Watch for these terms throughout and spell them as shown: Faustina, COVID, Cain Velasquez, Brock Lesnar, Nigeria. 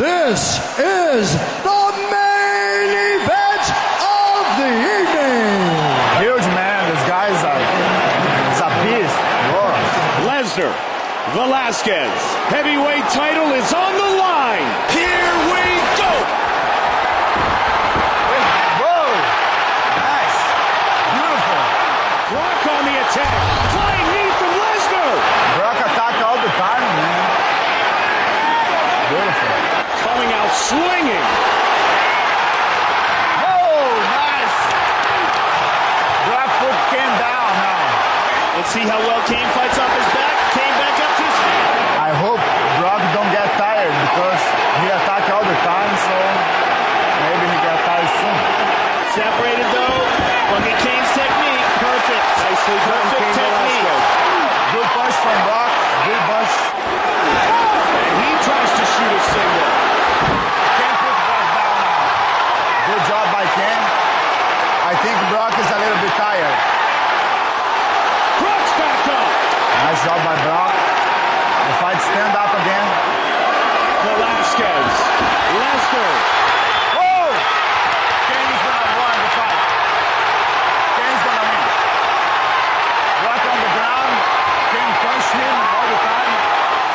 This is the main event of the evening. Huge man, this guy's a beast. Whoa. Lesnar, Velasquez, heavyweight title is on the line. Here we go. Whoa, nice, beautiful. Brock on the attack, flying knee from Lesnar. Brock attack all the time, man. Beautiful. Coming out swinging. Oh, nice. Brock put Cain down now. Let's see how well Cain fights off his back. Cain back up to his feet. I hope Brock don't get tired because he attacked all the time, so maybe he got tired soon. Separated though. Look at Cain's technique. Perfect. Nicely done. Perfect technique. Good punch from Brock. Good punch. And he tries to shoot a single. Can't put Brock down now. Good job by Cain. I think Brock is a little bit tired. Brock's back up. Nice job by Brock. The fight stand up again. Velasquez. Lesnar. Whoa! Cain's gonna win the fight. Cain's gonna win. Brock on the ground. Cain punched him all the time.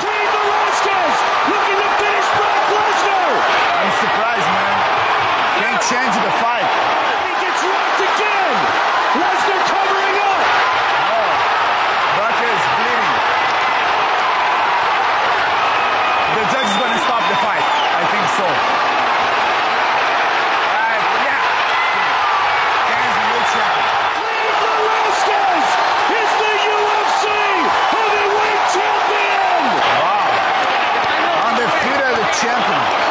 Cain Velasquez looking to finish Brock Lesnar. I'm surprised, man. Cain changed the fight. He gets rocked again. Lesnar covering up. Oh, Brock is bleeding. The judge is gonna stop the fight. I think so. Yeah. Cain's the new champion. Cain Velasquez is the UFC heavyweight champion. Wow. Undefeated champion.